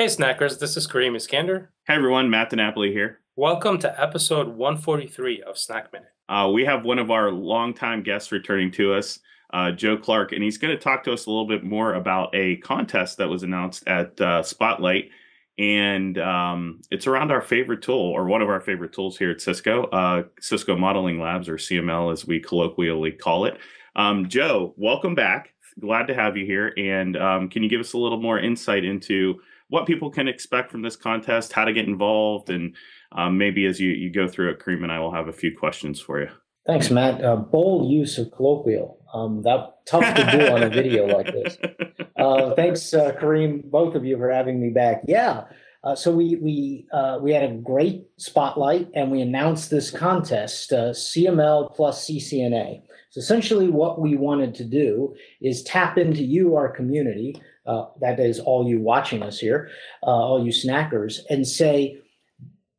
Hey Snackers, this is Kareem Iskander. Hey everyone, Matt DiNapoli here. Welcome to episode 143 of Snack Minute. We have one of our longtime guests returning to us, Joe Clark, and he's going to talk to us a little bit more about a contest that was announced at Spotlight, and it's around our favorite tool, or one of our favorite tools here at Cisco, Cisco Modeling Labs, or CML as we colloquially call it. Joe, welcome back. Glad to have you here, and can you give us a little more insight into what people can expect from this contest, how to get involved, and maybe as you go through it, Kareem and I will have a few questions for you. Thanks, Matt. Bold use of colloquial. That's tough to do on a video like this. Thanks, Kareem, both of you for having me back. Yeah. So we had a great spotlight, and we announced this contest, CML plus CCNA. So essentially what we wanted to do is tap into you, our community, that is all you watching us here, all you snackers, and say,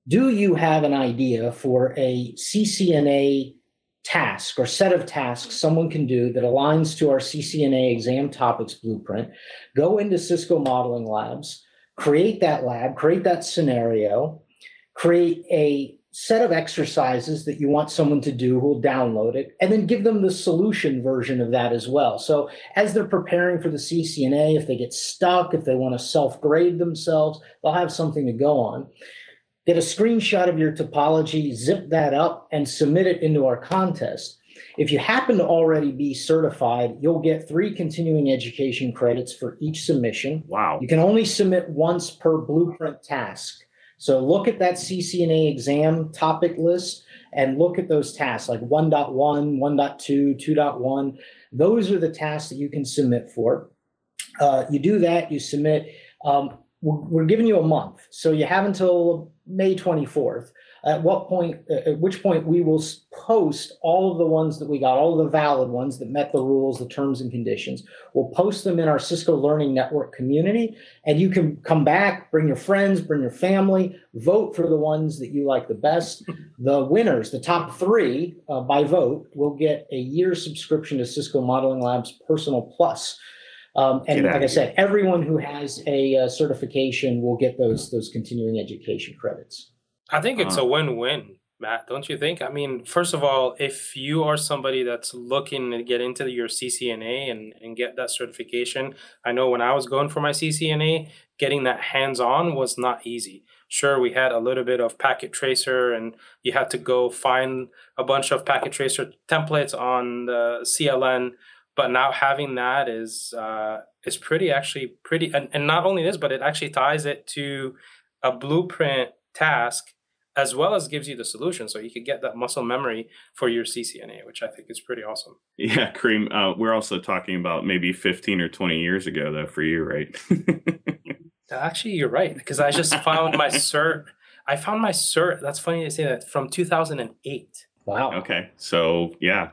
do you have an idea for a CCNA task or set of tasks someone can do that aligns to our CCNA exam topics blueprint? Go into Cisco Modeling Labs, create that lab, create that scenario, create a set of exercises that you want someone to do who will download it, and then give them the solution version of that as well. So as they're preparing for the CCNA, if they get stuck, if they want to self-grade themselves, they'll have something to go on. Get a screenshot of your topology, zip that up, and submit it into our contest. If you happen to already be certified, you'll get 3 continuing education credits for each submission. Wow. You can only submit once per blueprint task. So look at that CCNA exam topic list and look at those tasks like 1.1, 1.2, 2.1. Those are the tasks that you can submit for. You do that, you submit. We're giving you a month. So you have until May 24th. At which point we will post all of the ones that we got, all of the valid ones that met the rules, the terms and conditions. We'll post them in our Cisco Learning Network community, and you can come back, bring your friends, bring your family, vote for the ones that you like the best. The winners, the top 3 by vote, will get a year subscription to Cisco Modeling Labs Personal Plus. And like I said, everyone who has a certification will get those continuing education credits. I think it's a win-win, Matt, don't you think? I mean, first of all, if you are somebody that's looking to get into your CCNA and get that certification, I know when I was going for my CCNA, getting that hands-on was not easy. Sure, we had a little bit of packet tracer, and you had to go find a bunch of packet tracer templates on the CLN. But now having that is pretty, and not only this, but it actually ties it to a blueprint task, as well as gives you the solution, so you could get that muscle memory for your CCNA, which I think is pretty awesome. Yeah, Kareem, we're also talking about maybe 15 or 20 years ago, though, for you, right? Actually, you're right, because I just found my cert. I found my cert. That's funny to say that, from 2008. Wow. Okay, so yeah,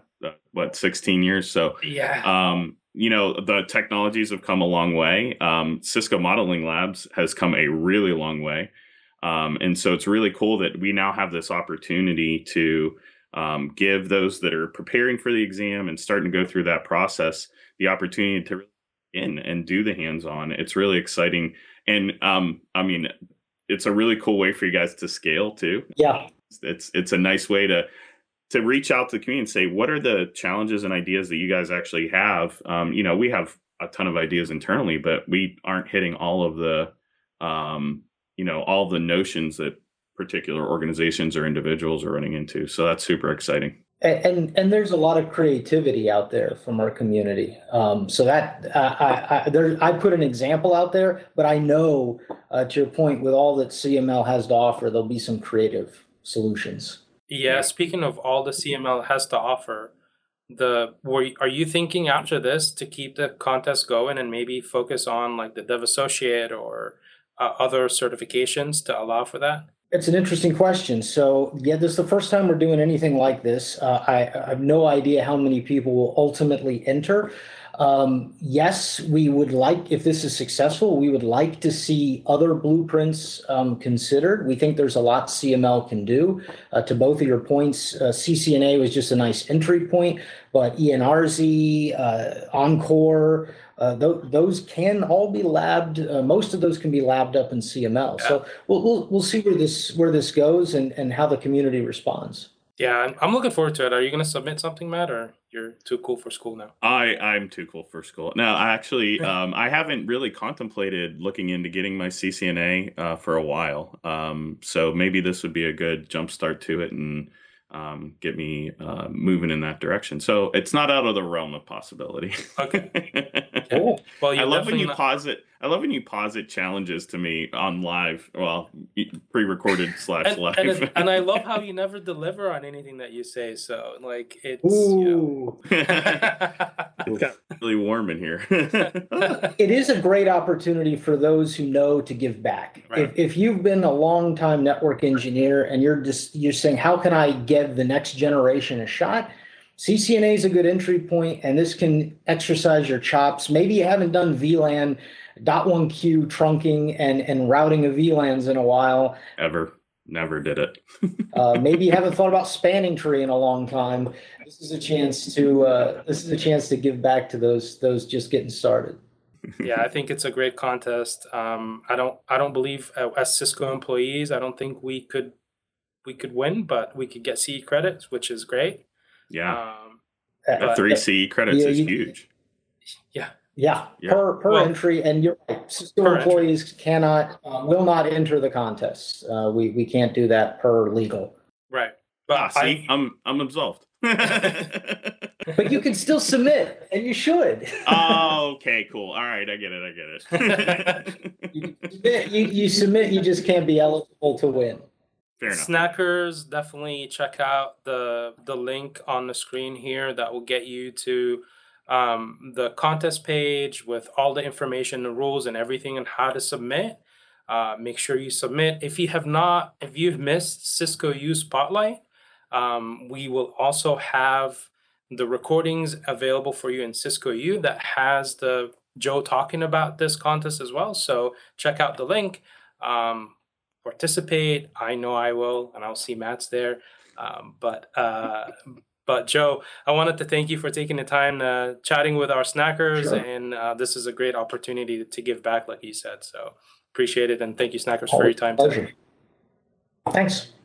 what, 16 years? So yeah. You know, the technologies have come a long way. Cisco Modeling Labs has come a really long way. And so it's really cool that we now have this opportunity to give those that are preparing for the exam and starting to go through that process the opportunity to really get in and do the hands-on. It's really exciting. And I mean, it's a really cool way for you guys to scale too. Yeah. It's a nice way to reach out to the community and say, what are the challenges and ideas that you guys actually have? You know, we have a ton of ideas internally, but we aren't hitting all of the you know, all the notions that particular organizations or individuals are running into. So that's super exciting. And there's a lot of creativity out there from our community. So that I put an example out there, but I know to your point, with all that CML has to offer, there'll be some creative solutions. Yeah. Speaking of all the CML has to offer, are you thinking after this to keep the contest going and maybe focus on like the Dev Associate or other certifications to allow for that? It's an interesting question. So yeah, this is the first time we're doing anything like this. I have no idea how many people will ultimately enter. Yes, we would like, if this is successful, we would like to see other blueprints considered. We think there's a lot CML can do. To both of your points, CCNA was just a nice entry point, but ENRZ, Encore, Those can all be labbed. Most of those can be labbed up in CML. Yeah. So we'll see where this goes and how the community responds. Yeah, I'm looking forward to it. Are you going to submit something, Matt, or you're too cool for school now? I'm too cool for school. No, I actually, I haven't really contemplated looking into getting my CCNA for a while. So maybe this would be a good jumpstart to it and get me moving in that direction. So it's not out of the realm of possibility. Okay. Cool. Well, I love when you posit. I love when you posit challenges to me on live, well, pre-recorded slash live. And I love how you never deliver on anything that you say. So, like, it's, ooh. You know. It's got really warm in here. It is a great opportunity for those who know to give back. Right. If you've been a long-time network engineer and you're saying, how can I give the next generation a shot? CCNA is a good entry point, and this can exercise your chops. Maybe you haven't done VLAN, .1Q trunking and routing of VLANs in a while. Ever. Never did it. Maybe you haven't thought about spanning tree in a long time. This is a chance to give back to those just getting started. Yeah, I think it's a great contest. I don't believe as Cisco employees, I don't think we could win, but we could get CE credits, which is great. Yeah, the 3 CE credits is huge. Yeah. Yeah, per entry, and you're right. Cisco employees will not enter the contest. We can't do that per legal. Right. But see, I'm absolved. But you can still submit, and you should. Oh, okay, cool. All right, I get it. you submit, you just can't be eligible to win. Fair enough. Snackers, definitely check out the link on the screen here that will get you to the contest page with all the information, the rules and everything, and how to submit. Make sure you submit. If you've missed Cisco U Spotlight, we will also have the recordings available for you in Cisco U that has the Joe talking about this contest as well. So check out the link, participate. I know I will, and I'll see Matt's there. But Joe, I wanted to thank you for taking the time chatting with our snackers. Sure. And this is a great opportunity to give back, like you said. So appreciate it. And thank you, snackers, for your time today. Thanks.